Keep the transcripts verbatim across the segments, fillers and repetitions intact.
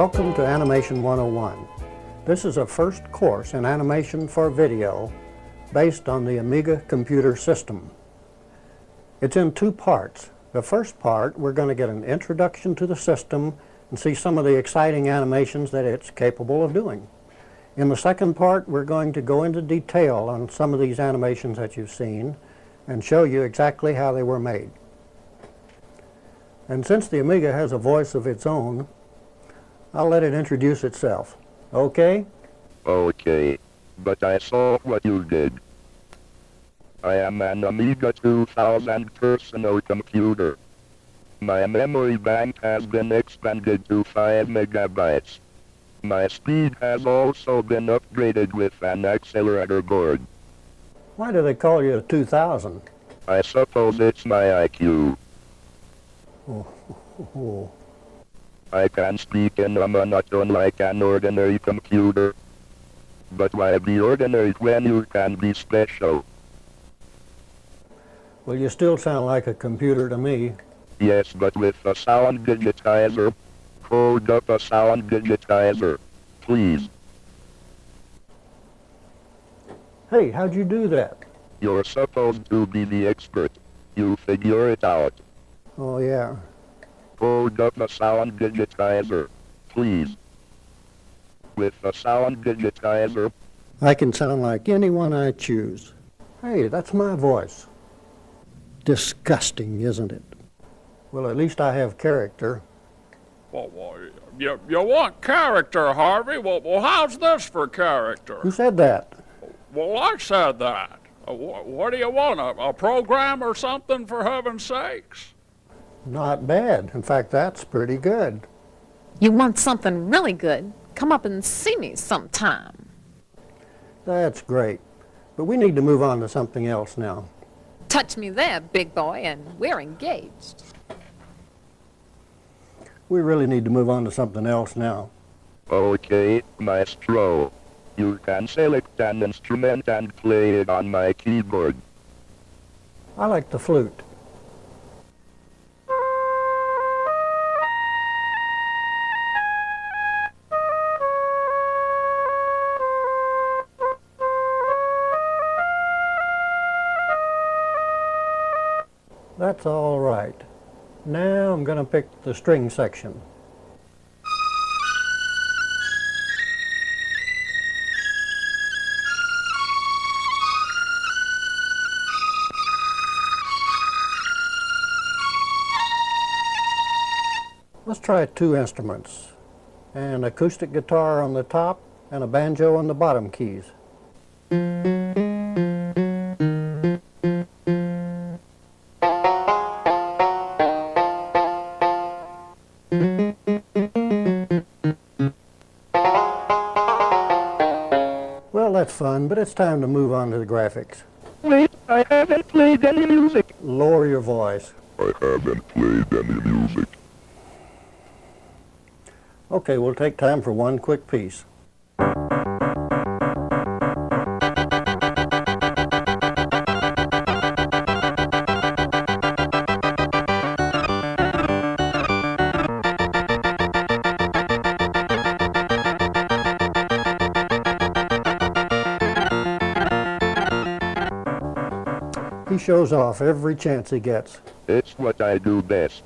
Welcome to Animation one oh one. This is a first course in animation for video based on the Amiga computer system. It's in two parts. The first part, we're going to get an introduction to the system and see some of the exciting animations that it's capable of doing. In the second part, we're going to go into detail on some of these animations that you've seen and show you exactly how they were made. And since the Amiga has a voice of its own, I'll let it introduce itself. Okay? Okay. But I saw what you did. I am an Amiga two thousand personal computer. My memory bank has been expanded to five megabytes. My speed has also been upgraded with an accelerator board. Why do they call you a two thousand? I suppose it's my I Q. Oh, oh, oh. I can speak in a monotone like an ordinary computer. But why be ordinary when you can be special? Well, you still sound like a computer to me. Yes, but with a sound digitizer. Hold up a sound digitizer, please. Hey, how'd you do that? You're supposed to be the expert. You figure it out. Oh, yeah. Hold up a sound digitizer, please. With a sound digitizer. I can sound like anyone I choose. Hey, that's my voice. Disgusting, isn't it? Well, at least I have character. Well, well you, you want character, Harvey? Well, well, how's this for character? Who said that? Well, I said that. What do you want, a, a program or something, for heaven's sakes? Not bad. In fact, that's pretty good. You want something really good? Come up and see me sometime. That's great. But we need to move on to something else now. Touch me there, big boy, and we're engaged. We really need to move on to something else now. Okay, maestro. You can select an instrument and play it on my keyboard. I like the flute. That's all right. Now I'm going to pick the string section. Let's try two instruments, an acoustic guitar on the top and a banjo on the bottom keys. Fun, but it's time to move on to the graphics. Wait, I haven't played any music. Lower your voice. I haven't played any music. Okay, we'll take time for one quick piece. He shows off every chance he gets. It's what I do best.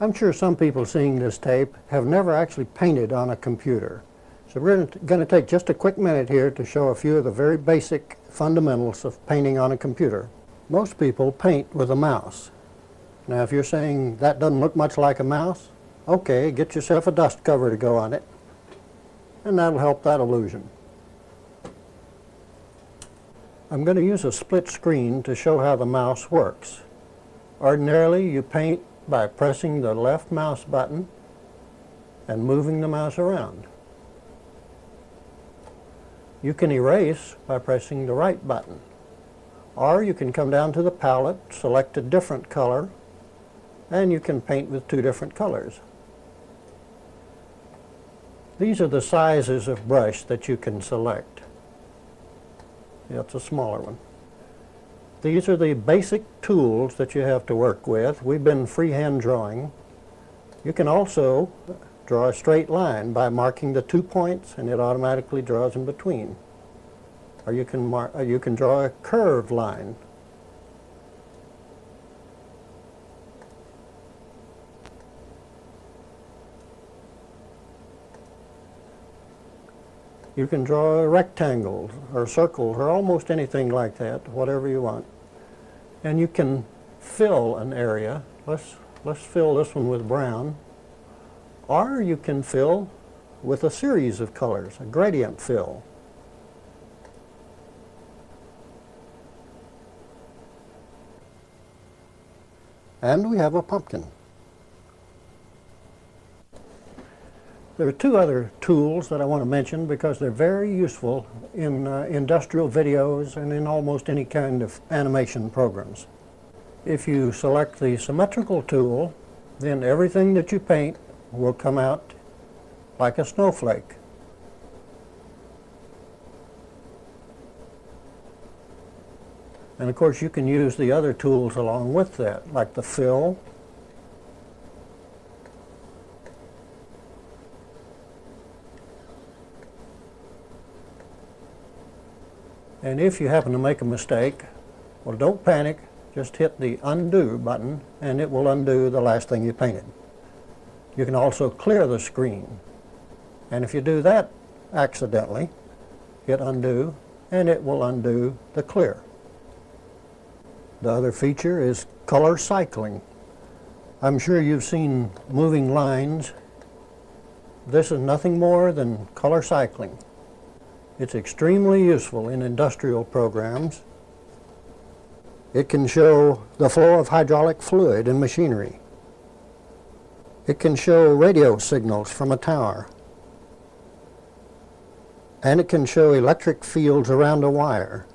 I'm sure some people seeing this tape have never actually painted on a computer. So we're going to take just a quick minute here to show a few of the very basic fundamentals of painting on a computer. Most people paint with a mouse. Now if you're saying that doesn't look much like a mouse, okay, get yourself a dust cover to go on it. And that'll help that illusion. I'm going to use a split screen to show how the mouse works. Ordinarily, you paint by pressing the left mouse button and moving the mouse around. You can erase by pressing the right button. Or you can come down to the palette, select a different color, and you can paint with two different colors. These are the sizes of brush that you can select. That's a smaller one. These are the basic tools that you have to work with. We've been freehand drawing. You can also draw a straight line by marking the two points, and it automatically draws in between. Or you can, mark, or you can draw a curved line. You can draw rectangles or circles or almost anything like that, whatever you want. And you can fill an area. Let's, let's fill this one with brown. Or you can fill with a series of colors, a gradient fill. And we have a pumpkin. There are two other tools that I want to mention because they're very useful in uh, industrial videos and in almost any kind of animation programs. If you select the symmetrical tool, then everything that you paint will come out like a snowflake. And of course you can use the other tools along with that, like the fill, and if you happen to make a mistake, well, don't panic, just hit the undo button and it will undo the last thing you painted. You can also clear the screen, and if you do that accidentally, hit undo and it will undo the clear. The other feature is color cycling. I'm sure you've seen moving lines. This is nothing more than color cycling. It's extremely useful in industrial programs. It can show the flow of hydraulic fluid in machinery. It can show radio signals from a tower. And it can show electric fields around a wire.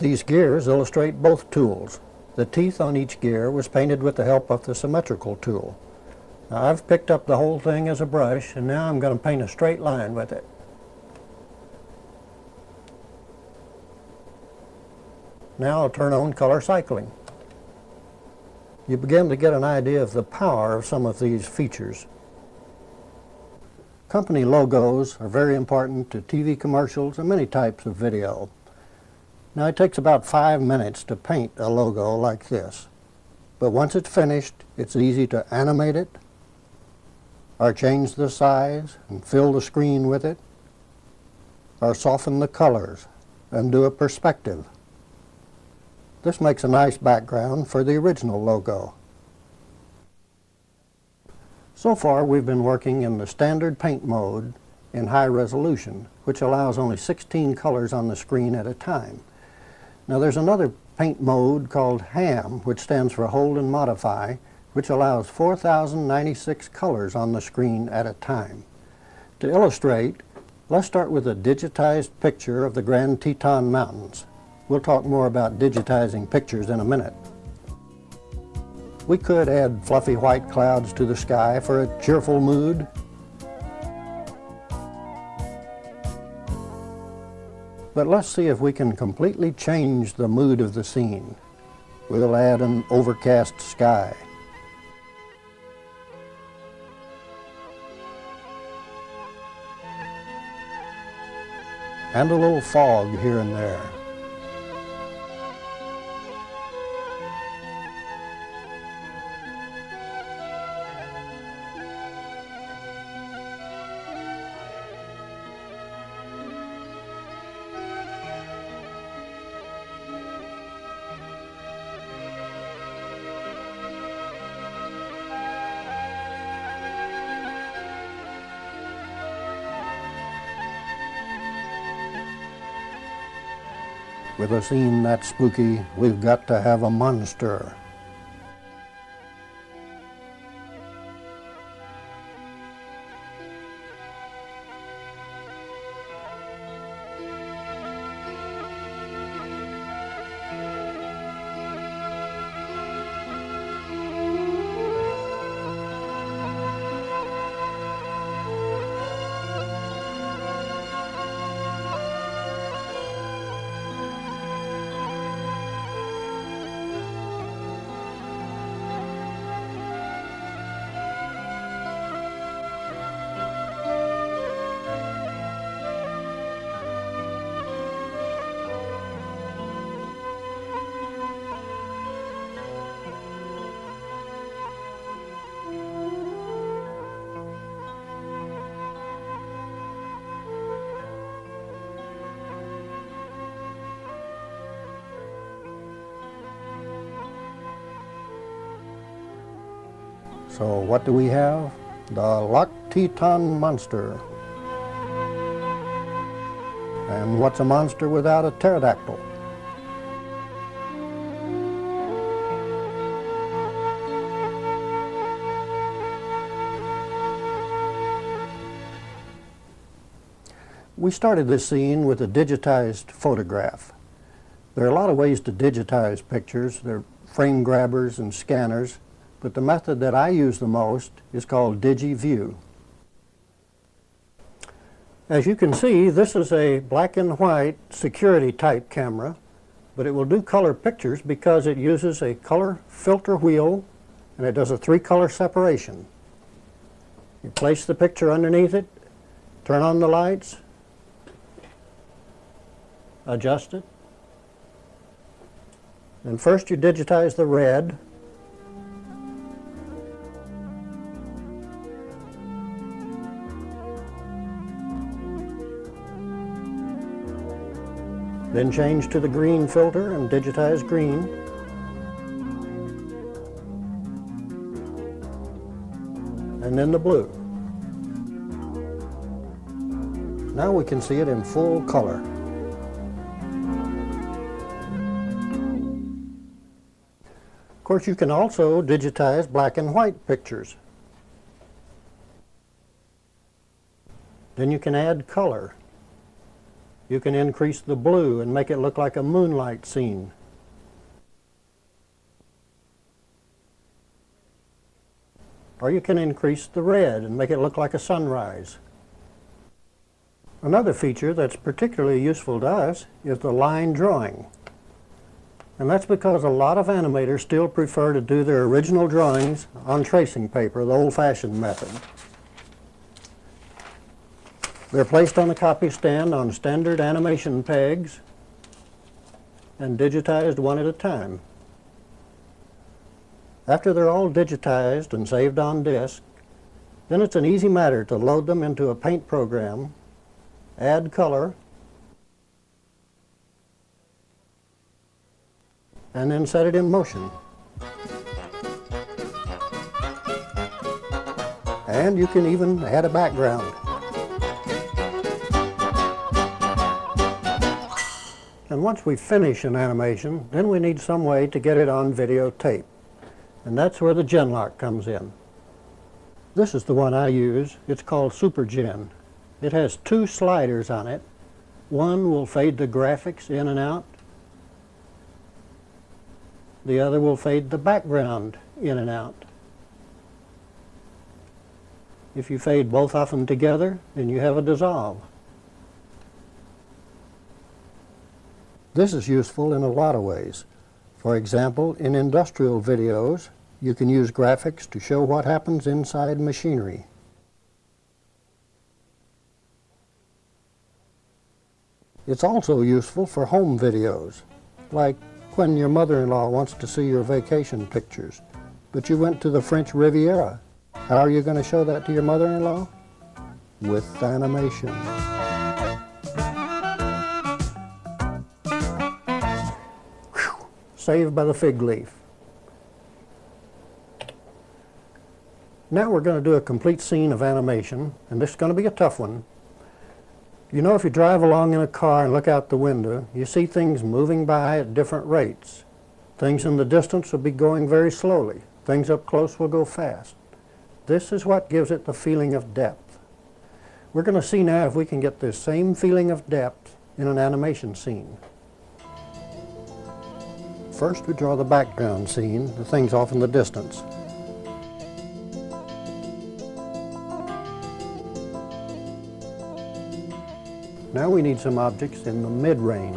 These gears illustrate both tools. The teeth on each gear was painted with the help of the symmetrical tool. Now, I've picked up the whole thing as a brush, and now I'm going to paint a straight line with it. Now I'll turn on color cycling. You begin to get an idea of the power of some of these features. Company logos are very important to T V commercials and many types of video. Now it takes about five minutes to paint a logo like this, but once it's finished, it's easy to animate it, or change the size and fill the screen with it, or soften the colors and do a perspective. This makes a nice background for the original logo. So far we've been working in the standard paint mode in high resolution, which allows only sixteen colors on the screen at a time. Now there's another paint mode called HAM, which stands for Hold and Modify, which allows four thousand ninety-six colors on the screen at a time. To illustrate, let's start with a digitized picture of the Grand Teton Mountains. We'll talk more about digitizing pictures in a minute. We could add fluffy white clouds to the sky for a cheerful mood. But let's see if we can completely change the mood of the scene. We'll add an overcast sky. And a little fog here and there. With a scene that spooky, we've got to have a monster. So what do we have? The Lock-Teton Monster. And what's a monster without a pterodactyl? We started this scene with a digitized photograph. There are a lot of ways to digitize pictures. There are frame grabbers and scanners, but the method that I use the most is called DigiView. As you can see, this is a black and white security type camera, but it will do color pictures because it uses a color filter wheel and it does a three color separation. You place the picture underneath it, turn on the lights, adjust it, and first you digitize the red, then change to the green filter and digitize green, and then the blue. Now we can see it in full color. Of course, you can also digitize black and white pictures. Then you can add color. You can increase the blue and make it look like a moonlight scene. Or you can increase the red and make it look like a sunrise. Another feature that's particularly useful to us is the line drawing. And that's because a lot of animators still prefer to do their original drawings on tracing paper, the old-fashioned method. They're placed on the copy stand on standard animation pegs and digitized one at a time. After they're all digitized and saved on disk, then it's an easy matter to load them into a paint program, add color, and then set it in motion. And you can even add a background. And once we finish an animation, then we need some way to get it on videotape. And that's where the Genlock comes in. This is the one I use. It's called Super Gen. It has two sliders on it. One will fade the graphics in and out. The other will fade the background in and out. If you fade both of them together, then you have a dissolve. This is useful in a lot of ways. For example, in industrial videos, you can use graphics to show what happens inside machinery. It's also useful for home videos, like when your mother-in-law wants to see your vacation pictures, but you went to the French Riviera. How are you going to show that to your mother-in-law? With animation. Whew, saved by the fig leaf. Now we're going to do a complete scene of animation, and this is going to be a tough one. You know, if you drive along in a car and look out the window, you see things moving by at different rates. Things in the distance will be going very slowly. Things up close will go fast. This is what gives it the feeling of depth. We're going to see now if we can get this same feeling of depth in an animation scene. First, we draw the background scene, the things off in the distance. Now we need some objects in the mid-range.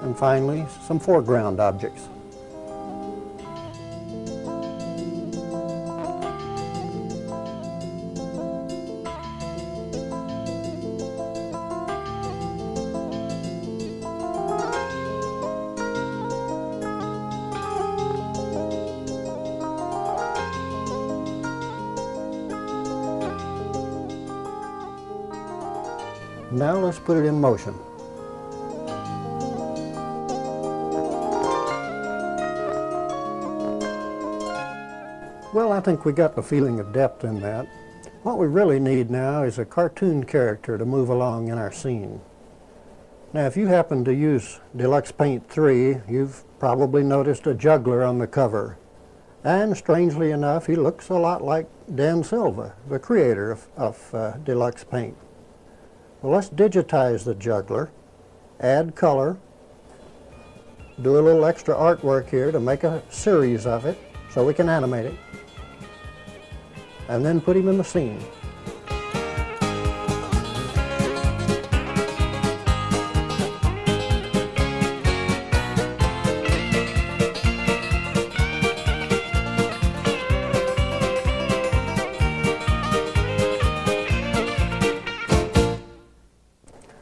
And finally, some foreground objects. Now let's put it in motion. Well, I think we got the feeling of depth in that. What we really need now is a cartoon character to move along in our scene. Now, if you happen to use Deluxe Paint three, you've probably noticed a juggler on the cover. And strangely enough, he looks a lot like Dan Silva, the creator of, of uh, Deluxe Paint. Well, let's digitize the juggler, add color, do a little extra artwork here to make a series of it so we can animate it, and then put him in the scene.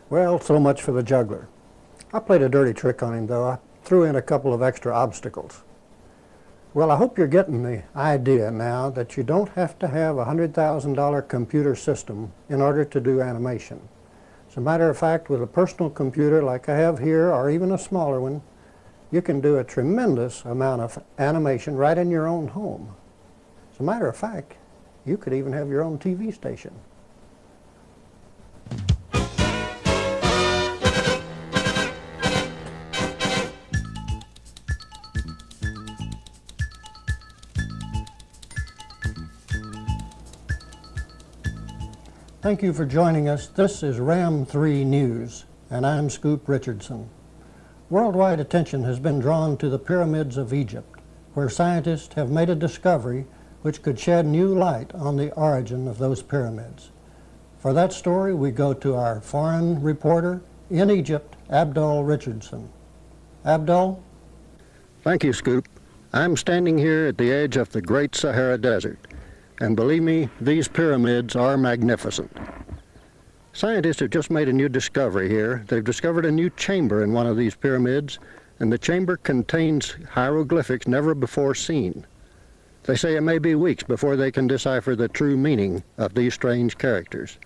Well, so much for the juggler. I played a dirty trick on him, though. I threw in a couple of extra obstacles. Well, I hope you're getting the idea now that you don't have to have a one hundred thousand dollar computer system in order to do animation. As a matter of fact, with a personal computer like I have here, or even a smaller one, you can do a tremendous amount of animation right in your own home. As a matter of fact, you could even have your own T V station. Thank you for joining us. This is Ram three News, and I'm Scoop Richardson. Worldwide attention has been drawn to the pyramids of Egypt, where scientists have made a discovery which could shed new light on the origin of those pyramids. For that story, we go to our foreign reporter in Egypt, Abdul Richardson. Abdul? Thank you, Scoop. I'm standing here at the edge of the Great Sahara Desert. And believe me, these pyramids are magnificent. Scientists have just made a new discovery here. They've discovered a new chamber in one of these pyramids, and the chamber contains hieroglyphics never before seen. They say it may be weeks before they can decipher the true meaning of these strange characters.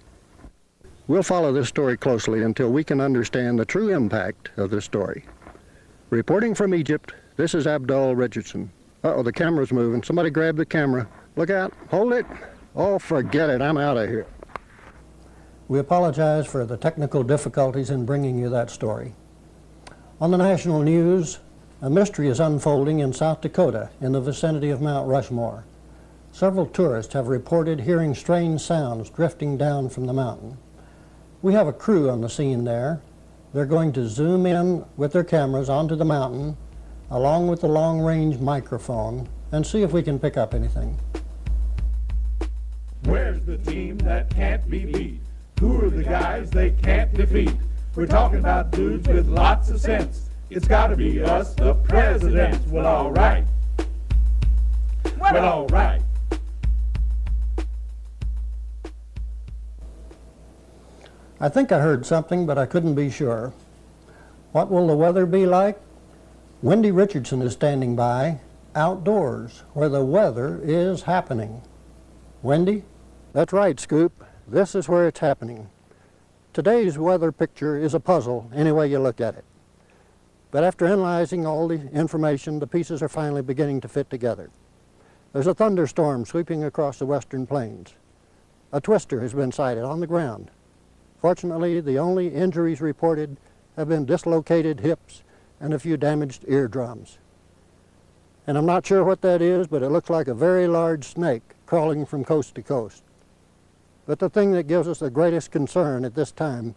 We'll follow this story closely until we can understand the true impact of this story. Reporting from Egypt, this is Abdul Richardson. Uh-oh, the camera's moving. Somebody grab the camera. Look out, hold it. Oh, forget it, I'm out of here. We apologize for the technical difficulties in bringing you that story. On the national news, a mystery is unfolding in South Dakota in the vicinity of Mount Rushmore. Several tourists have reported hearing strange sounds drifting down from the mountain. We have a crew on the scene there. They're going to zoom in with their cameras onto the mountain, along with the long-range microphone, and see if we can pick up anything. Where's the team that can't be beat? Who are the guys they can't defeat? We're talking about dudes with lots of sense. It's gotta be us, the presidents. Well, all right. Well, all right. I think I heard something, but I couldn't be sure. What will the weather be like? Wendy Richardson is standing by, outdoors, where the weather is happening. Wendy? That's right, Scoop. This is where it's happening. Today's weather picture is a puzzle any way you look at it. But after analyzing all the information, the pieces are finally beginning to fit together. There's a thunderstorm sweeping across the western plains. A twister has been sighted on the ground. Fortunately, the only injuries reported have been dislocated hips and a few damaged eardrums. And I'm not sure what that is, but it looks like a very large snake crawling from coast to coast. But the thing that gives us the greatest concern at this time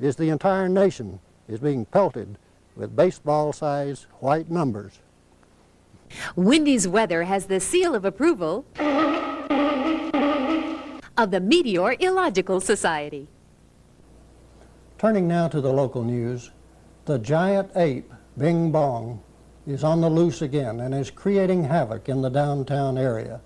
is the entire nation is being pelted with baseball-sized white numbers. Wendy's weather has the seal of approval of the Meteor Illogical Society. Turning now to the local news, the giant ape, Bing Bong, is on the loose again and is creating havoc in the downtown area.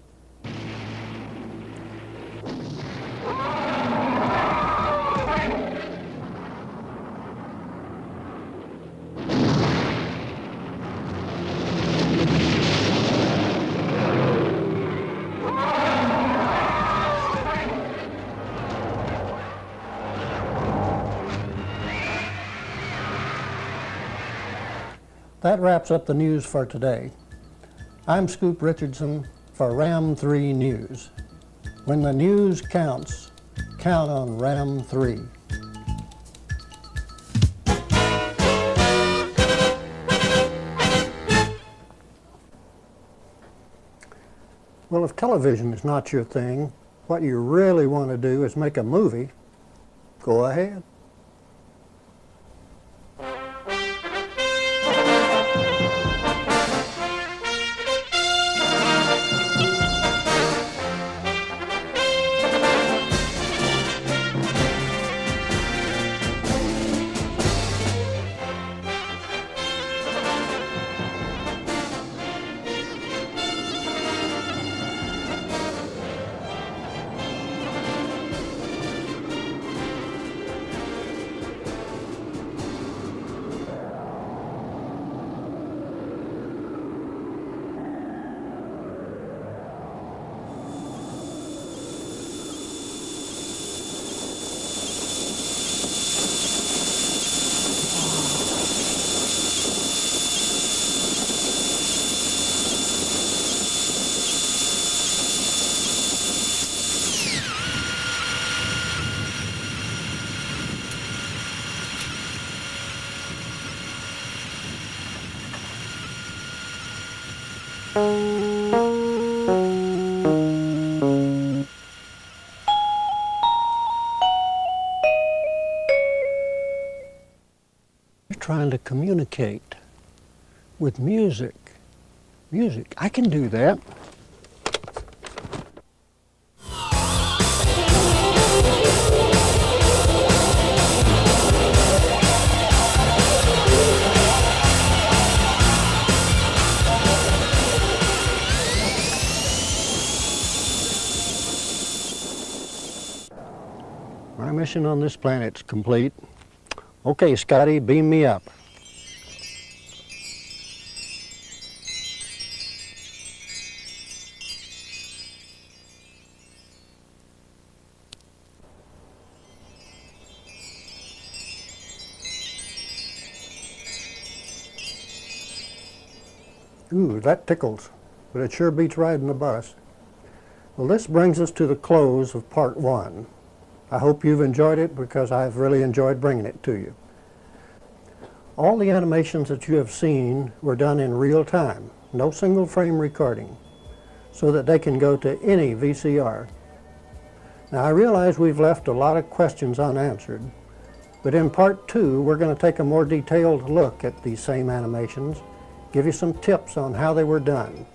That wraps up the news for today. I'm Scoop Richardson for Ram three News. When the news counts, count on Ram three. Well, if television is not your thing, what you really want to do is make a movie. Go ahead. Trying to communicate with music. Music, I can do that. My mission on this planet's complete. Okay, Scotty, beam me up. Ooh, that tickles, but it sure beats riding the bus. Well, this brings us to the close of part one. I hope you've enjoyed it because I've really enjoyed bringing it to you. All the animations that you have seen were done in real time, no single frame recording, so that they can go to any V C R. Now I realize we've left a lot of questions unanswered, but in part two we're going to take a more detailed look at these same animations, give you some tips on how they were done.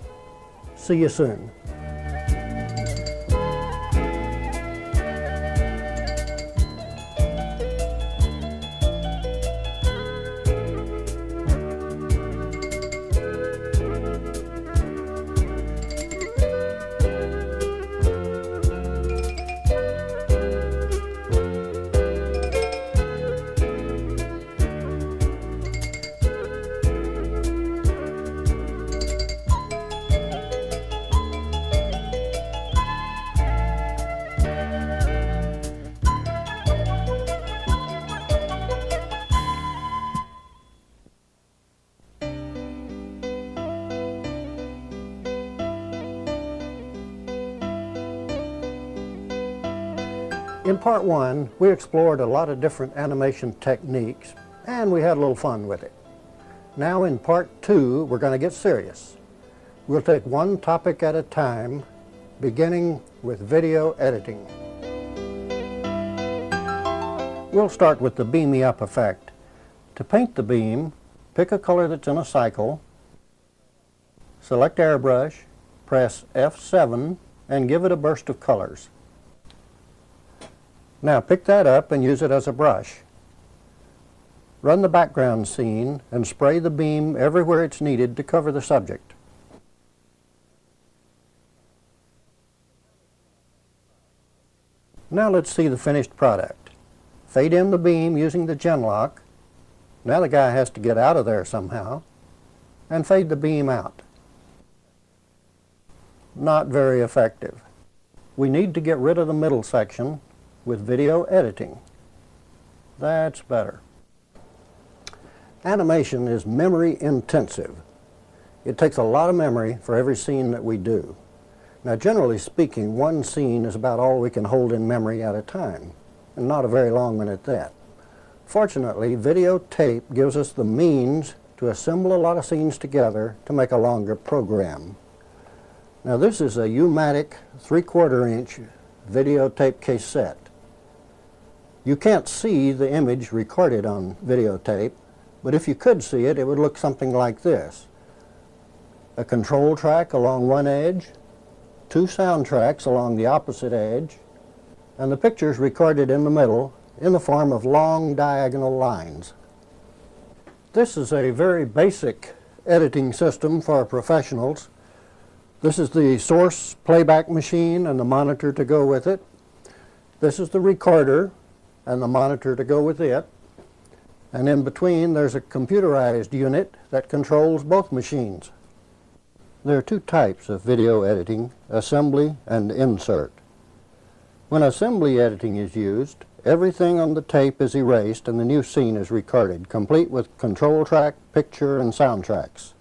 See you soon. In part one, we explored a lot of different animation techniques, and we had a little fun with it. Now in part two, we're going to get serious. We'll take one topic at a time, beginning with video editing. We'll start with the beam me up effect. To paint the beam, pick a color that's in a cycle, select airbrush, press F seven, and give it a burst of colors. Now pick that up and use it as a brush. Run the background scene and spray the beam everywhere it's needed to cover the subject. Now let's see the finished product. Fade in the beam using the Genlock. Now the guy has to get out of there somehow. And fade the beam out. Not very effective. We need to get rid of the middle section with video editing. That's better. Animation is memory intensive. It takes a lot of memory for every scene that we do. Now, generally speaking, one scene is about all we can hold in memory at a time, and not a very long one at that. Fortunately, videotape gives us the means to assemble a lot of scenes together to make a longer program. Now, this is a U-Matic three quarter inch videotape cassette. You can't see the image recorded on videotape, but if you could see it, it would look something like this. A control track along one edge, two soundtracks along the opposite edge, and the pictures recorded in the middle in the form of long diagonal lines. This is a very basic editing system for professionals. This is the source playback machine and the monitor to go with it. This is the recorder and the monitor to go with it. And in between, there's a computerized unit that controls both machines. There are two types of video editing, assembly and insert. When assembly editing is used, everything on the tape is erased and the new scene is recorded, complete with control track, picture, and soundtracks.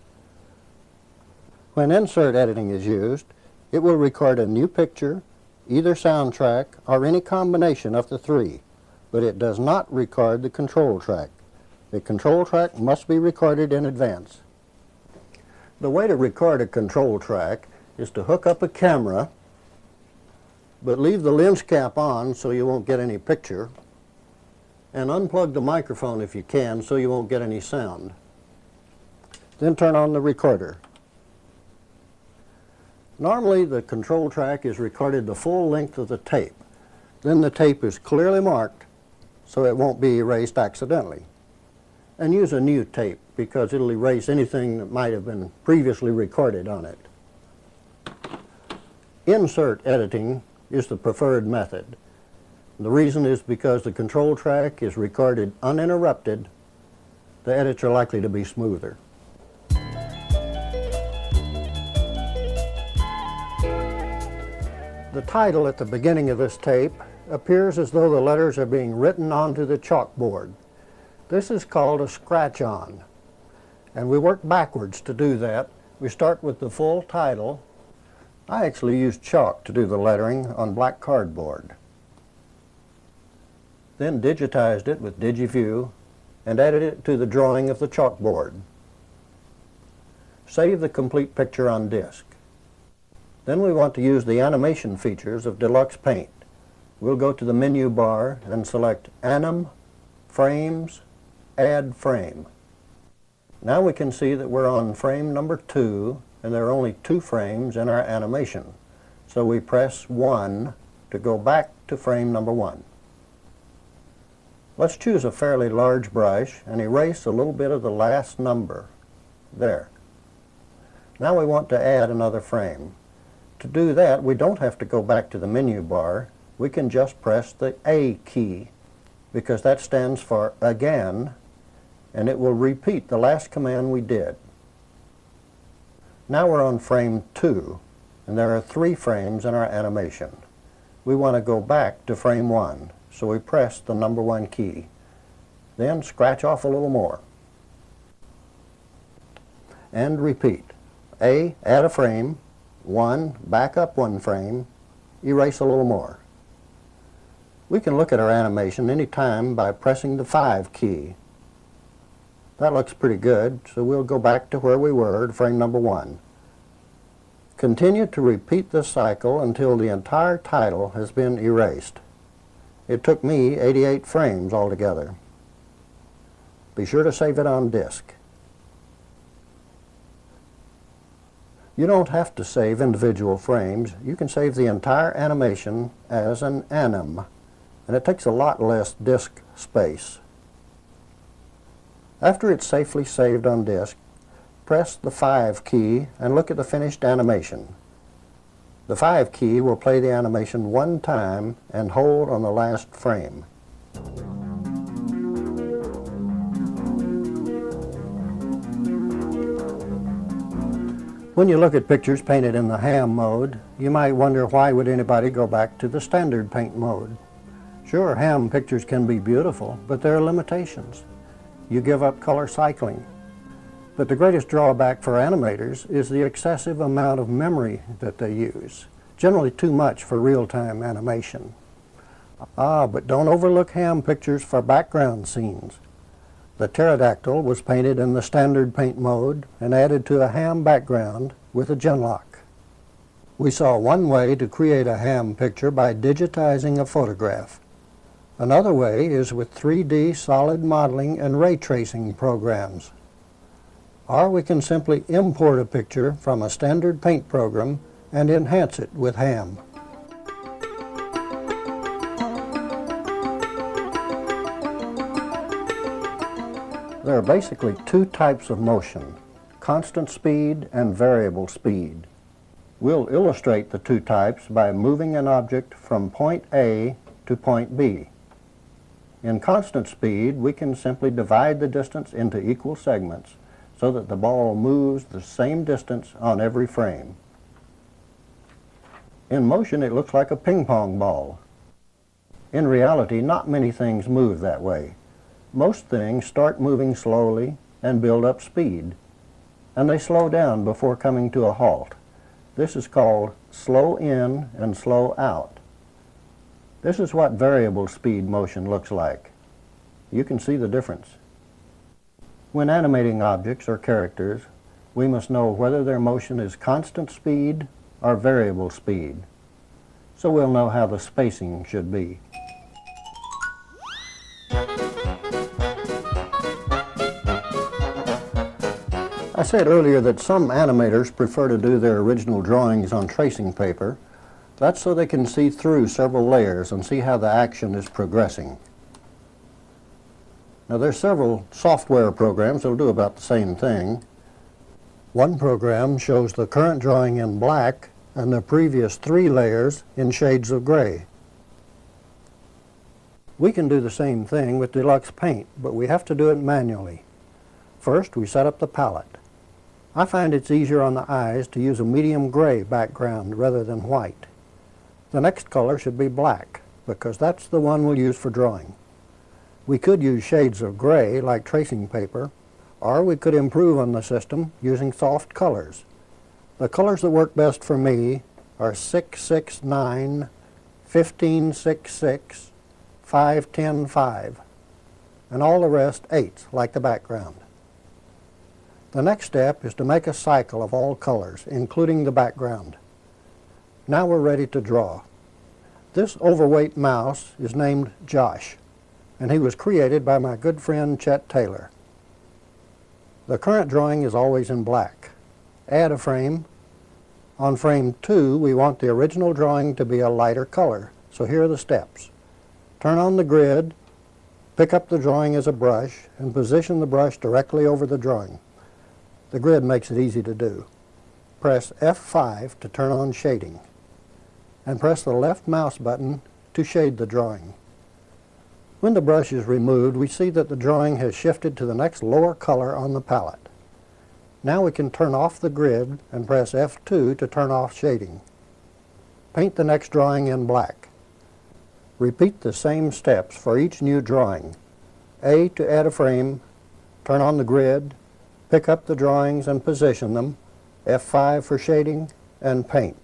When insert editing is used, it will record a new picture, either soundtrack, or any combination of the three, but it does not record the control track. The control track must be recorded in advance. The way to record a control track is to hook up a camera, but leave the lens cap on so you won't get any picture, and unplug the microphone if you can so you won't get any sound. Then turn on the recorder. Normally the control track is recorded the full length of the tape. Then the tape is clearly marked so it won't be erased accidentally. And use a new tape, because it'll erase anything that might have been previously recorded on it. Insert editing is the preferred method. The reason is because the control track is recorded uninterrupted, the edits are likely to be smoother. The title at the beginning of this tape appears as though the letters are being written onto the chalkboard. This is called a scratch-on, and we work backwards to do that. We start with the full title. I actually use chalk to do the lettering on black cardboard. Then digitized it with DigiView and added it to the drawing of the chalkboard. Save the complete picture on disk. Then we want to use the animation features of Deluxe Paint. We'll go to the menu bar and select Anim, Frames, Add Frame. Now we can see that we're on frame number two, and there are only two frames in our animation. So we press one to go back to frame number one. Let's choose a fairly large brush and erase a little bit of the last number. There. Now we want to add another frame. To do that, we don't have to go back to the menu bar. We can just press the A key, because that stands for again, and it will repeat the last command we did. Now we're on frame two, and there are three frames in our animation. We want to go back to frame one, so we press the number one key. Then scratch off a little more. And repeat. A, add a frame. One, back up one frame. Erase a little more. We can look at our animation any time by pressing the five key. That looks pretty good, so we'll go back to where we were at frame number one. Continue to repeat this cycle until the entire title has been erased. It took me eighty-eight frames altogether. Be sure to save it on disk. You don't have to save individual frames. You can save the entire animation as an anim. And it takes a lot less disk space. After it's safely saved on disk, press the five key and look at the finished animation. The five key will play the animation one time and hold on the last frame. When you look at pictures painted in the HAM mode, you might wonder why would anybody go back to the standard paint mode. Sure, HAM pictures can be beautiful, but there are limitations. you give up color cycling. But the greatest drawback for animators is the excessive amount of memory that they use, generally too much for real-time animation. Ah, but don't overlook H A M pictures for background scenes. The pterodactyl was painted in the standard paint mode and added to a H A M background with a Genlock. We saw one way to create a H A M picture by digitizing a photograph. Another way is with three D solid modeling and ray tracing programs. Or we can simply import a picture from a standard paint program and enhance it with H A M. There are basically two types of motion, constant speed and variable speed. We'll illustrate the two types by moving an object from point A to point B. In constant speed, we can simply divide the distance into equal segments so that the ball moves the same distance on every frame. In motion, it looks like a ping pong ball. In reality, not many things move that way. Most things start moving slowly and build up speed, and they slow down before coming to a halt. This is called slow in and slow out. This is what variable speed motion looks like. You can see the difference. When animating objects or characters, we must know whether their motion is constant speed or variable speed, so we'll know how the spacing should be. I said earlier that some animators prefer to do their original drawings on tracing paper. That's so they can see through several layers and see how the action is progressing. Now there's several software programs that'll do about the same thing. One program shows the current drawing in black and the previous three layers in shades of gray. We can do the same thing with Deluxe Paint, but we have to do it manually. First, we set up the palette. I find it's easier on the eyes to use a medium gray background rather than white. The next color should be black, because that's the one we'll use for drawing. We could use shades of gray, like tracing paper, or we could improve on the system using soft colors. The colors that work best for me are six six nine, fifteen sixty-six, five ten five, and all the rest eights, like the background. The next step is to make a cycle of all colors, including the background. Now we're ready to draw. This overweight mouse is named Josh, and he was created by my good friend Chet Taylor. The current drawing is always in black. Add a frame. On frame two, we want the original drawing to be a lighter color, so here are the steps. Turn on the grid, pick up the drawing as a brush, and position the brush directly over the drawing. The grid makes it easy to do. Press F five to turn on shading, and press the left mouse button to shade the drawing. When the brush is removed, we see that the drawing has shifted to the next lower color on the palette. Now we can turn off the grid and press F two to turn off shading. Paint the next drawing in black. Repeat the same steps for each new drawing. A to add a frame, turn on the grid, pick up the drawings and position them, F five for shading, and paint.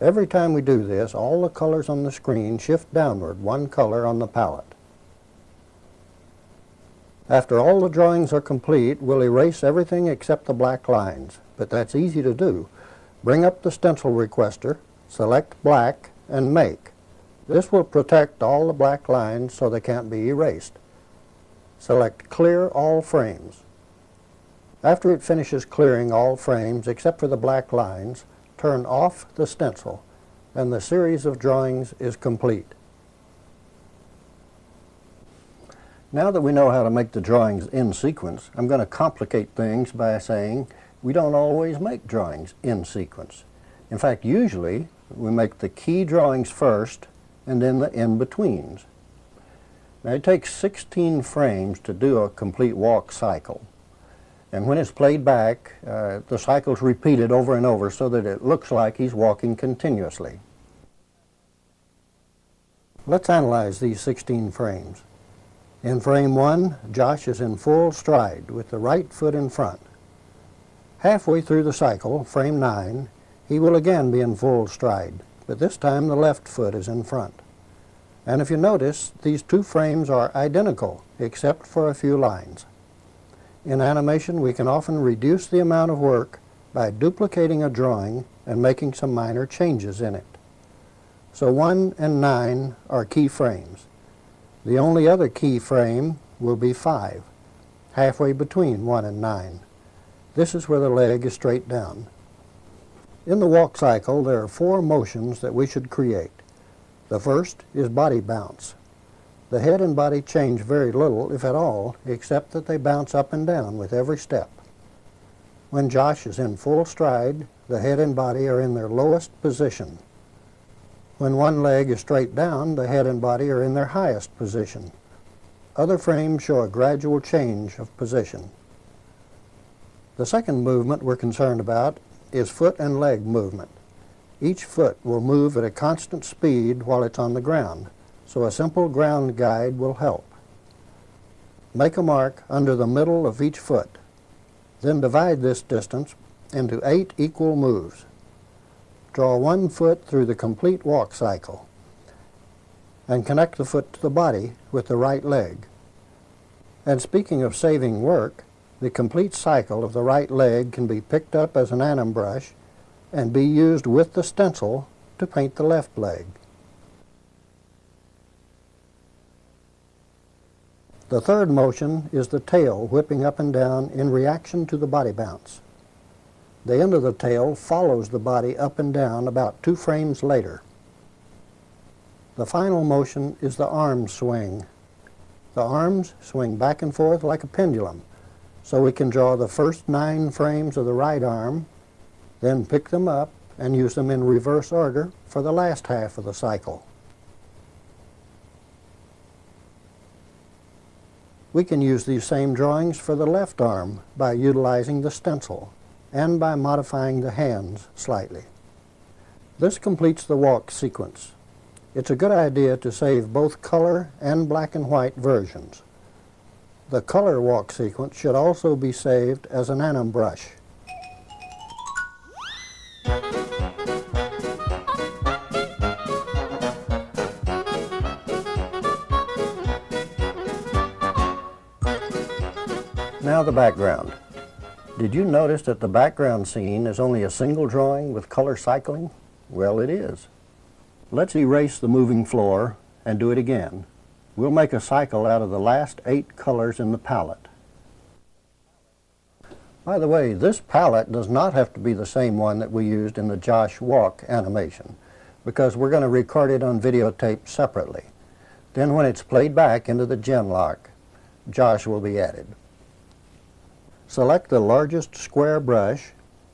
Every time we do this, all the colors on the screen shift downward one color on the palette. After all the drawings are complete, we'll erase everything except the black lines, but that's easy to do. Bring up the stencil requester, select black, and make. This will protect all the black lines so they can't be erased. Select clear all frames. After it finishes clearing all frames except for the black lines, turn off the stencil, and the series of drawings is complete. Now that we know how to make the drawings in sequence, I'm going to complicate things by saying we don't always make drawings in sequence. In fact, usually we make the key drawings first and then the in-betweens. Now it takes sixteen frames to do a complete walk cycle. And when it's played back, uh, the cycle's repeated over and over so that it looks like he's walking continuously. Let's analyze these sixteen frames. In frame one, Josh is in full stride with the right foot in front. Halfway through the cycle, frame nine, he will again be in full stride, but this time the left foot is in front. And if you notice, these two frames are identical except for a few lines. In animation, we can often reduce the amount of work by duplicating a drawing and making some minor changes in it. So one and nine are key frames. The only other key frame will be five, halfway between one and nine. This is where the leg is straight down. In the walk cycle, there are four motions that we should create. The first is body bounce. The head and body change very little, if at all, except that they bounce up and down with every step. When Josh is in full stride, the head and body are in their lowest position. When one leg is straight down, the head and body are in their highest position. Other frames show a gradual change of position. The second movement we're concerned about is foot and leg movement. Each foot will move at a constant speed while it's on the ground, so a simple ground guide will help. Make a mark under the middle of each foot, then divide this distance into eight equal moves. Draw one foot through the complete walk cycle and connect the foot to the body with the right leg. And speaking of saving work, the complete cycle of the right leg can be picked up as an anim brush and be used with the stencil to paint the left leg. The third motion is the tail whipping up and down in reaction to the body bounce. The end of the tail follows the body up and down about two frames later. The final motion is the arm swing. The arms swing back and forth like a pendulum, so we can draw the first nine frames of the right arm, then pick them up and use them in reverse order for the last half of the cycle. We can use these same drawings for the left arm by utilizing the stencil and by modifying the hands slightly. This completes the walk sequence. It's a good idea to save both color and black and white versions. The color walk sequence should also be saved as an anim brush. Now the background. Did you notice that the background scene is only a single drawing with color cycling? Well, it is. Let's erase the moving floor and do it again. We'll make a cycle out of the last eight colors in the palette. By the way, this palette does not have to be the same one that we used in the Josh Walk animation, because we're going to record it on videotape separately. Then when it's played back into the Genlock, Josh will be added. Select the largest square brush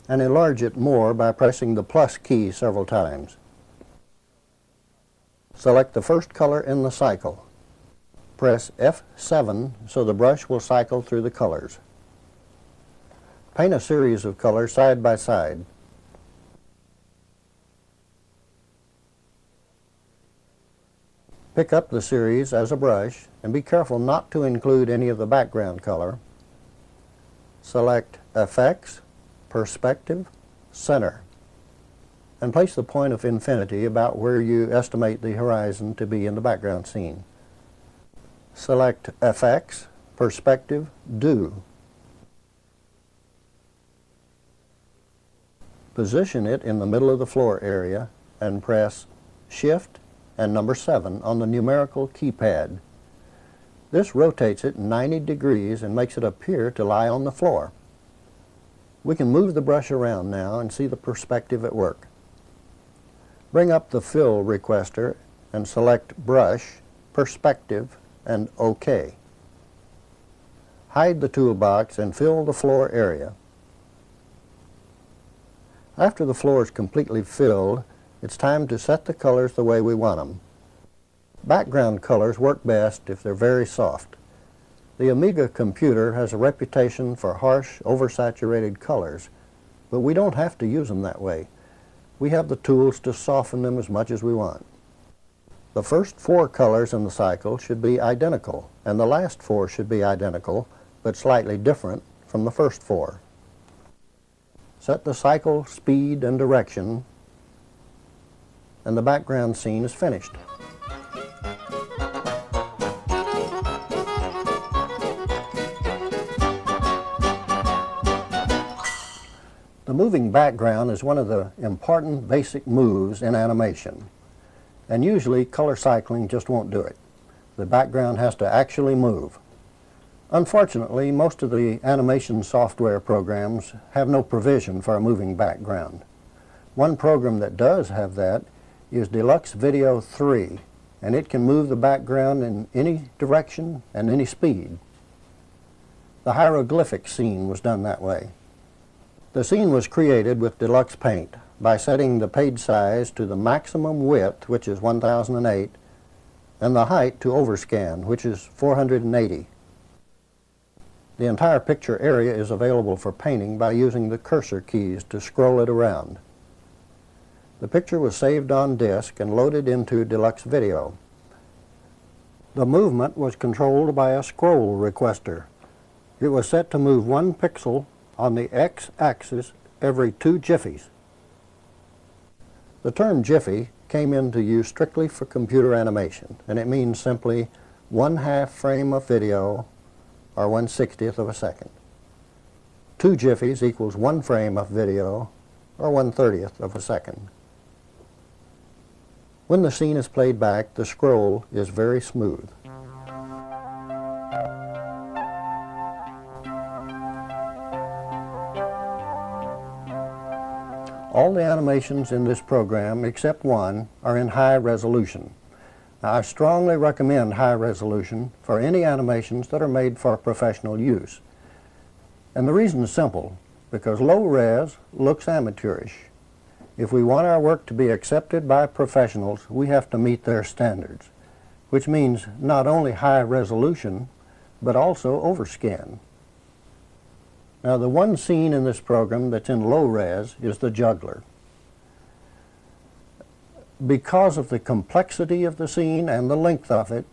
and enlarge it more by pressing the plus key several times. Select the first color in the cycle. Press F seven so the brush will cycle through the colors. Paint a series of colors side by side. Pick up the series as a brush and be careful not to include any of the background color. Select Effects, Perspective, Center, and place the point of infinity about where you estimate the horizon to be in the background scene. Select Effects, Perspective, Do. Position it in the middle of the floor area and press Shift and number seven on the numerical keypad. This rotates it ninety degrees and makes it appear to lie on the floor. We can move the brush around now and see the perspective at work. Bring up the Fill requester and select Brush, Perspective, and OK. Hide the toolbox and fill the floor area. After the floor is completely filled, it's time to set the colors the way we want them. Background colors work best if they're very soft. The Amiga computer has a reputation for harsh, oversaturated colors, but we don't have to use them that way. We have the tools to soften them as much as we want. The first four colors in the cycle should be identical, and the last four should be identical, but slightly different from the first four. Set the cycle speed and direction, and the background scene is finished. The moving background is one of the important basic moves in animation, and usually color cycling just won't do it. The background has to actually move. Unfortunately, most of the animation software programs have no provision for a moving background. One program that does have that is Deluxe Video three, and it can move the background in any direction and any speed. The hieroglyphic scene was done that way. The scene was created with Deluxe Paint by setting the page size to the maximum width, which is one thousand eight, and the height to overscan, which is four hundred eighty. The entire picture area is available for painting by using the cursor keys to scroll it around. The picture was saved on disk and loaded into Deluxe Video. The movement was controlled by a scroll requester. It was set to move one pixel on the x-axis every two jiffies. The term jiffy came into use strictly for computer animation, and it means simply one half frame of video, or one sixtieth of a second. Two jiffies equals one frame of video, or one thirtieth of a second. When the scene is played back, the scroll is very smooth. All the animations in this program, except one, are in high resolution. Now, I strongly recommend high resolution for any animations that are made for professional use. And the reason is simple, because low res looks amateurish. If we want our work to be accepted by professionals, we have to meet their standards, which means not only high resolution, but also overscan. Now, the one scene in this program that's in low res is the juggler. Because of the complexity of the scene and the length of it,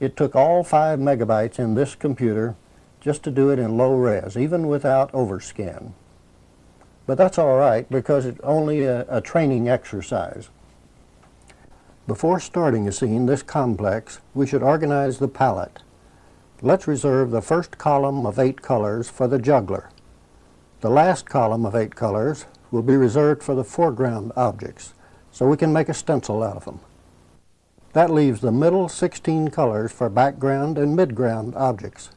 it took all five megabytes in this computer just to do it in low res, even without overscan. But that's all right, because it's only a, a training exercise. Before starting a scene this complex, we should organize the palette. Let's reserve the first column of eight colors for the juggler. The last column of eight colors will be reserved for the foreground objects, so we can make a stencil out of them. That leaves the middle sixteen colors for background and midground objects.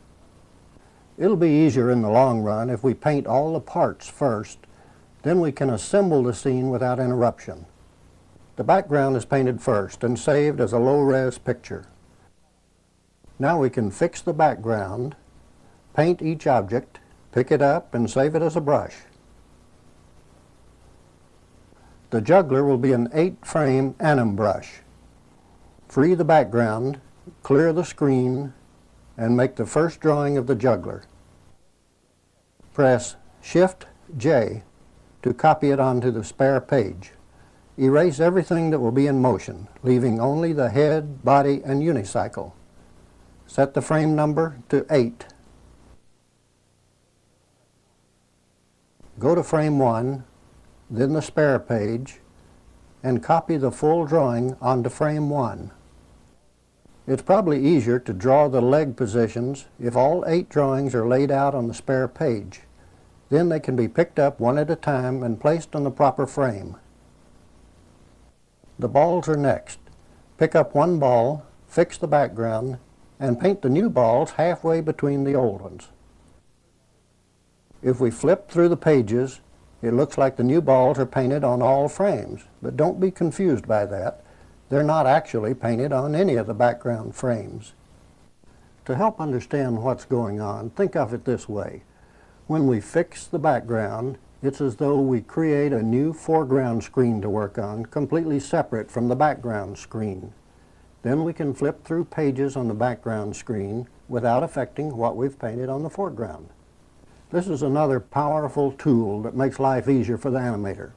It'll be easier in the long run if we paint all the parts first, then we can assemble the scene without interruption. The background is painted first and saved as a low-res picture. Now we can fix the background, paint each object, pick it up, and save it as a brush. The juggler will be an eight-frame anim brush. Free the background, clear the screen, and make the first drawing of the juggler. Press Shift J to copy it onto the spare page. Erase everything that will be in motion, leaving only the head, body, and unicycle. Set the frame number to eight. Go to frame one, then the spare page, and copy the full drawing onto frame one. It's probably easier to draw the leg positions if all eight drawings are laid out on the spare page. Then they can be picked up one at a time and placed on the proper frame. The balls are next. Pick up one ball, fix the background, and paint the new balls halfway between the old ones. If we flip through the pages, it looks like the new balls are painted on all frames, but don't be confused by that. They're not actually painted on any of the background frames. To help understand what's going on, think of it this way. When we fix the background, it's as though we create a new foreground screen to work on, completely separate from the background screen. Then we can flip through pages on the background screen without affecting what we've painted on the foreground. This is another powerful tool that makes life easier for the animator.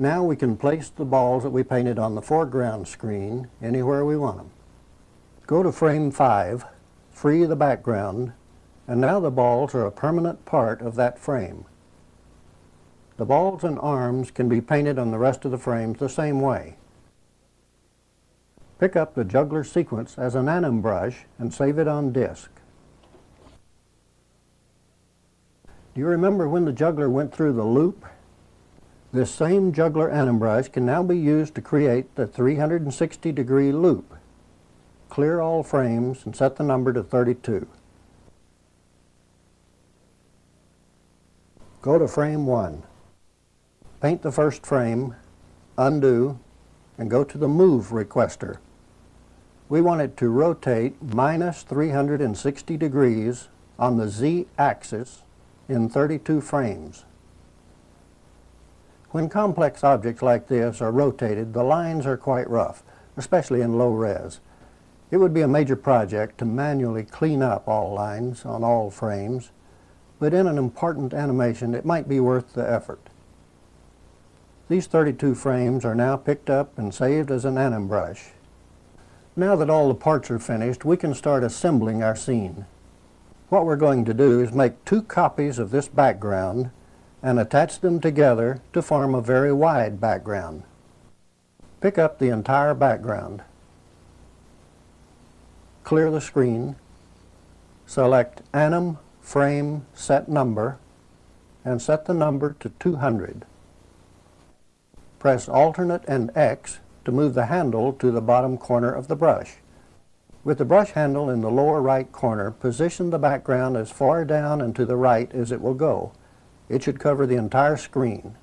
Now we can place the balls that we painted on the foreground screen anywhere we want them. Go to frame five, free the background, and now the balls are a permanent part of that frame. The balls and arms can be painted on the rest of the frames the same way. Pick up the juggler sequence as an anim brush and save it on disk. Do you remember when the juggler went through the loop? This same juggler anim brush can now be used to create the three hundred sixty degree loop. Clear all frames and set the number to thirty-two. Go to frame one. Paint the first frame, undo, and go to the move requester. We want it to rotate minus three hundred sixty degrees on the z-axis in thirty-two frames. When complex objects like this are rotated, the lines are quite rough, especially in low res. It would be a major project to manually clean up all lines on all frames, but in an important animation, it might be worth the effort. These thirty-two frames are now picked up and saved as an anim brush. Now that all the parts are finished, we can start assembling our scene. What we're going to do is make two copies of this background and attach them together to form a very wide background. Pick up the entire background. Clear the screen. Select Anim, Frame, Set Number, and set the number to two hundred. Press Alternate and X to move the handle to the bottom corner of the brush. With the brush handle in the lower right corner, position the background as far down and to the right as it will go. It should cover the entire screen.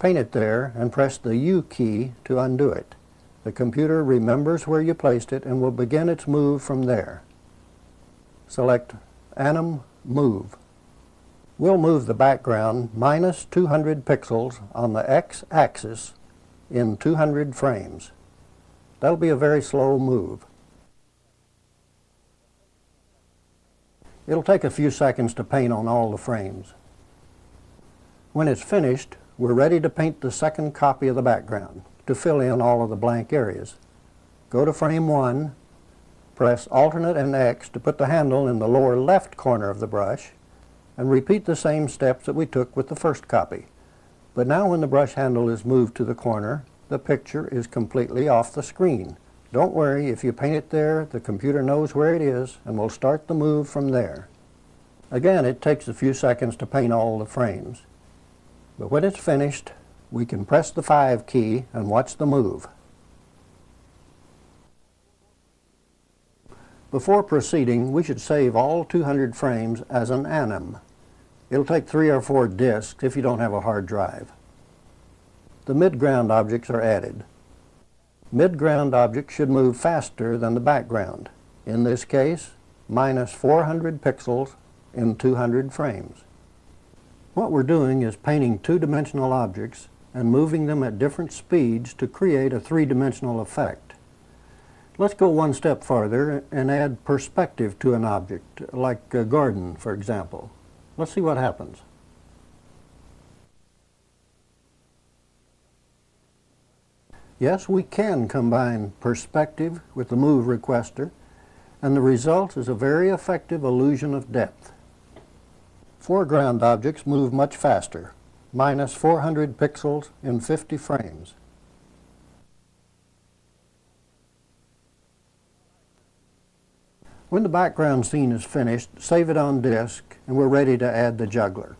Paint it there and press the U key to undo it. The computer remembers where you placed it and will begin its move from there. Select Anim, Move. We'll move the background minus two hundred pixels on the x-axis in two hundred frames. That'll be a very slow move. It'll take a few seconds to paint on all the frames. When it's finished, we're ready to paint the second copy of the background to fill in all of the blank areas. Go to frame one, press Alternate and X to put the handle in the lower left corner of the brush, and repeat the same steps that we took with the first copy. But now when the brush handle is moved to the corner, the picture is completely off the screen. Don't worry, if you paint it there, the computer knows where it is and will start the move from there. Again, it takes a few seconds to paint all the frames. But when it's finished, we can press the five key and watch the move. Before proceeding, we should save all two hundred frames as an anim. It'll take three or four disks if you don't have a hard drive. The midground objects are added. Midground objects should move faster than the background. In this case, minus four hundred pixels in two hundred frames. What we're doing is painting two-dimensional objects and moving them at different speeds to create a three-dimensional effect. Let's go one step farther and add perspective to an object, like a garden, for example. Let's see what happens. Yes, we can combine perspective with the move requester, and the result is a very effective illusion of depth. Foreground objects move much faster, minus four hundred pixels in fifty frames. When the background scene is finished, save it on disk, and we're ready to add the juggler.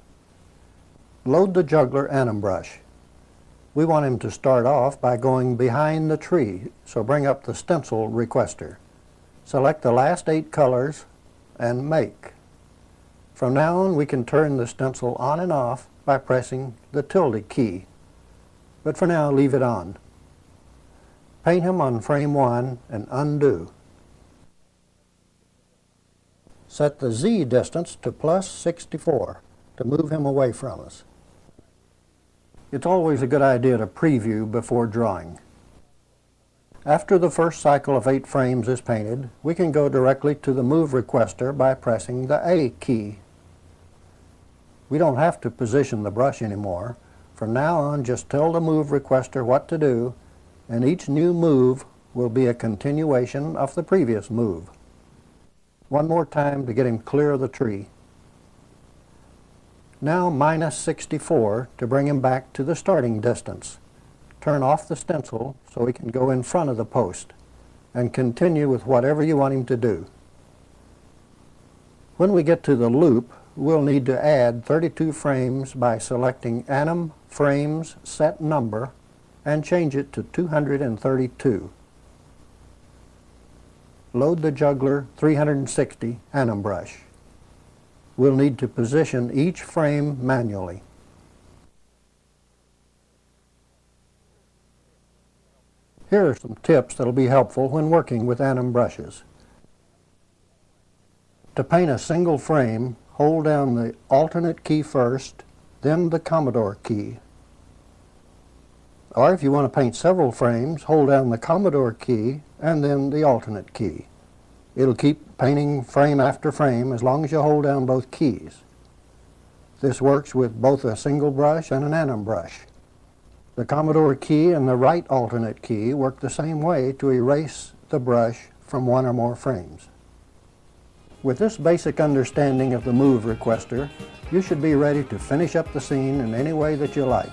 Load the juggler anim brush. We want him to start off by going behind the tree, so bring up the stencil requester. Select the last eight colors and make. From now on, we can turn the stencil on and off by pressing the tilde key. But for now, leave it on. Paint him on frame one and undo. Set the Z distance to plus sixty-four to move him away from us. It's always a good idea to preview before drawing. After the first cycle of eight frames is painted, we can go directly to the move requester by pressing the A key. We don't have to position the brush anymore. From now on, just tell the move requester what to do, and each new move will be a continuation of the previous move. One more time to get him clear of the tree. Now minus sixty-four to bring him back to the starting distance. Turn off the stencil so he can go in front of the post, and continue with whatever you want him to do. When we get to the loop, we'll need to add thirty-two frames by selecting Anim Frames Set Number and change it to two hundred thirty-two. Load the Juggler three hundred sixty Anim brush. We'll need to position each frame manually. Here are some tips that'll be helpful when working with Anim brushes. To paint a single frame, hold down the alternate key first, then the Commodore key. Or if you want to paint several frames, hold down the Commodore key and then the alternate key. It'll keep painting frame after frame as long as you hold down both keys. This works with both a single brush and an anim brush. The Commodore key and the right alternate key work the same way to erase the brush from one or more frames. With this basic understanding of the move requester, you should be ready to finish up the scene in any way that you like.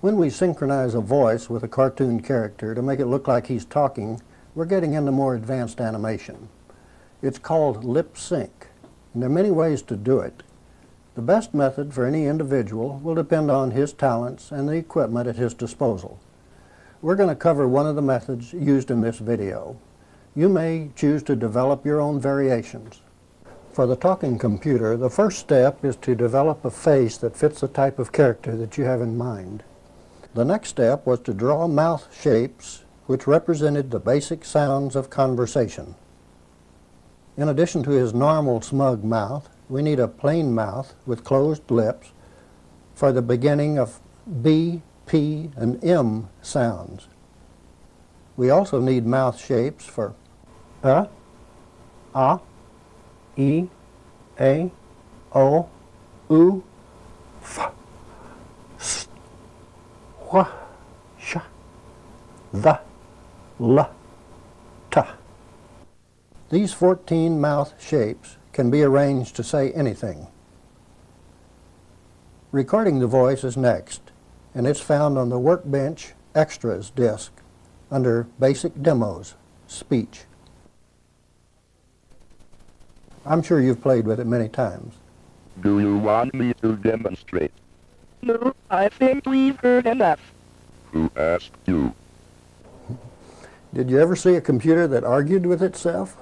When we synchronize a voice with a cartoon character to make it look like he's talking, we're getting into more advanced animation. It's called lip sync, and there are many ways to do it. The best method for any individual will depend on his talents and the equipment at his disposal. We're going to cover one of the methods used in this video. You may choose to develop your own variations. For the talking computer, the first step is to develop a face that fits the type of character that you have in mind. The next step was to draw mouth shapes which represented the basic sounds of conversation. In addition to his normal smug mouth, we need a plain mouth with closed lips for the beginning of B, P, and M sounds. We also need mouth shapes for uh, ah, e, a, o, u, f, s, Wha, sha, the, la, ta. These fourteen mouth shapes can be arranged to say anything. Recording the voice is next, and it's found on the Workbench Extras disk under Basic Demos, Speech. I'm sure you've played with it many times. Do you want me to demonstrate? No, I think we've heard enough. Who asked you? Did you ever see a computer that argued with itself?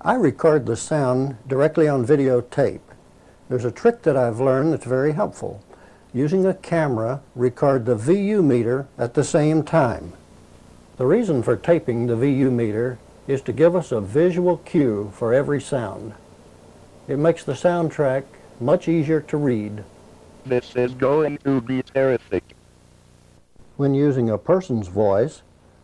I record the sound directly on videotape. There's a trick that I've learned that's very helpful. Using a camera, record the V U meter at the same time. The reason for taping the V U meter is to give us a visual cue for every sound. It makes the soundtrack much easier to read. This is going to be terrific. When using a person's voice,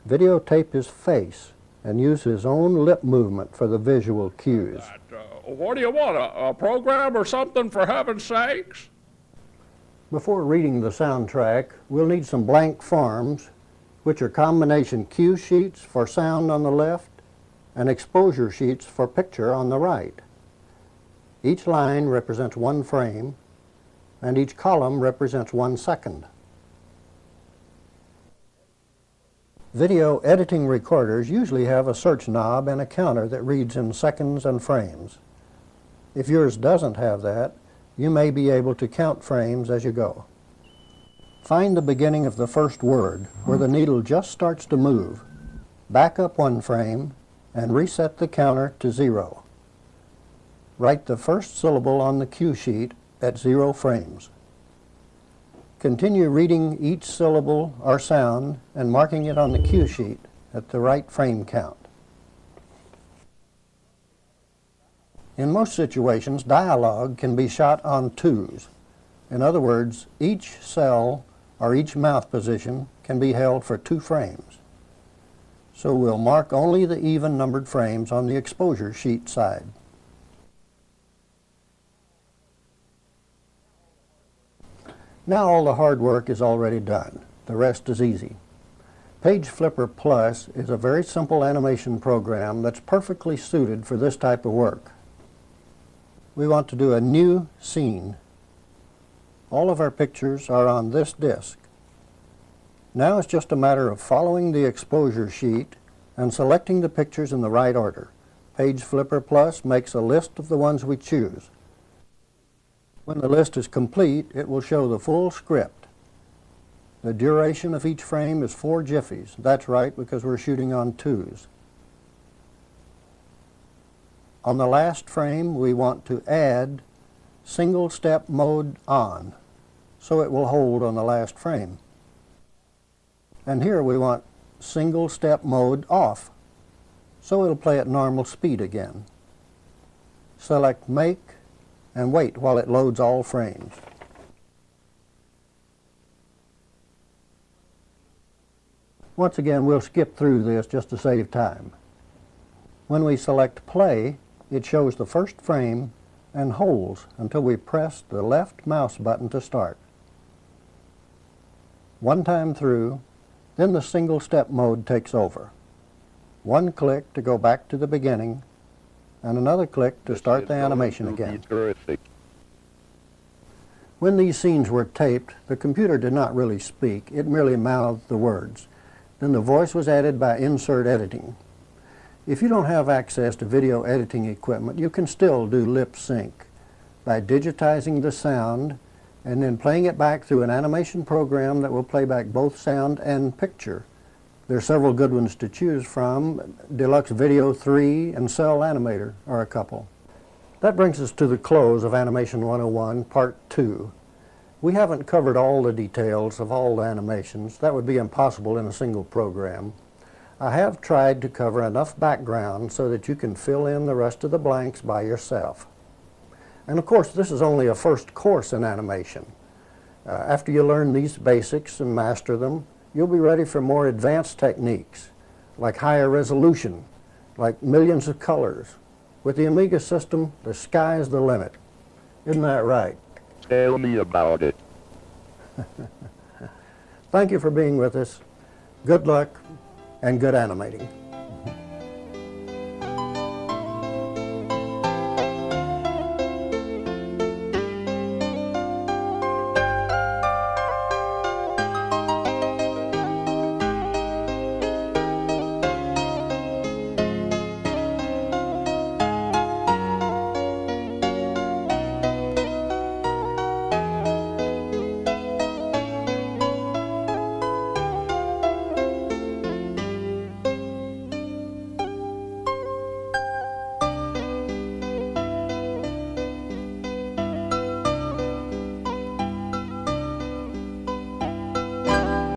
videotape his face and use his own lip movement for the visual cues. That, uh, what do you want, a, a program or something, for heaven's sakes? Before reading the soundtrack, we'll need some blank forms, which are combination cue sheets for sound on the left and exposure sheets for picture on the right. Each line represents one frame, and each column represents one second. Video editing recorders usually have a search knob and a counter that reads in seconds and frames. If yours doesn't have that, you may be able to count frames as you go. Find the beginning of the first word, where the needle just starts to move. Back up one frame and reset the counter to zero. Write the first syllable on the cue sheet at zero frames. Continue reading each syllable or sound and marking it on the cue sheet at the right frame count. In most situations, dialogue can be shot on twos. In other words, each cell or each mouth position can be held for two frames. So we'll mark only the even numbered frames on the exposure sheet side. Now all the hard work is already done. The rest is easy. PageFlipper Plus is a very simple animation program that's perfectly suited for this type of work. We want to do a new scene. All of our pictures are on this disk. Now it's just a matter of following the exposure sheet and selecting the pictures in the right order. PageFlipper Plus makes a list of the ones we choose. When the list is complete, it will show the full script. The duration of each frame is four jiffies. That's right, because we're shooting on twos. On the last frame, we want to add single step mode on, so it will hold on the last frame. And here we want single step mode off, so it'll play at normal speed again. Select Make and wait while it loads all frames. Once again, we'll skip through this just to save time. When we select Play, it shows the first frame and holds until we press the left mouse button to start. One time through, then the single step mode takes over. One click to go back to the beginning, and another click to start the animation again. When these scenes were taped, the computer did not really speak. It merely mouthed the words. Then the voice was added by insert editing. If you don't have access to video editing equipment, you can still do lip sync by digitizing the sound and then playing it back through an animation program that will play back both sound and picture. There are several good ones to choose from. Deluxe Video three and Cell Animator are a couple. That brings us to the close of Animation one oh one, Part two. We haven't covered all the details of all the animations. That would be impossible in a single program. I have tried to cover enough background so that you can fill in the rest of the blanks by yourself. And of course, this is only a first course in animation. Uh, after you learn these basics and master them, you'll be ready for more advanced techniques, like higher resolution, like millions of colors. With the Amiga system, the sky's the limit. Isn't that right? Tell me about it. Thank you for being with us. Good luck. And good animating.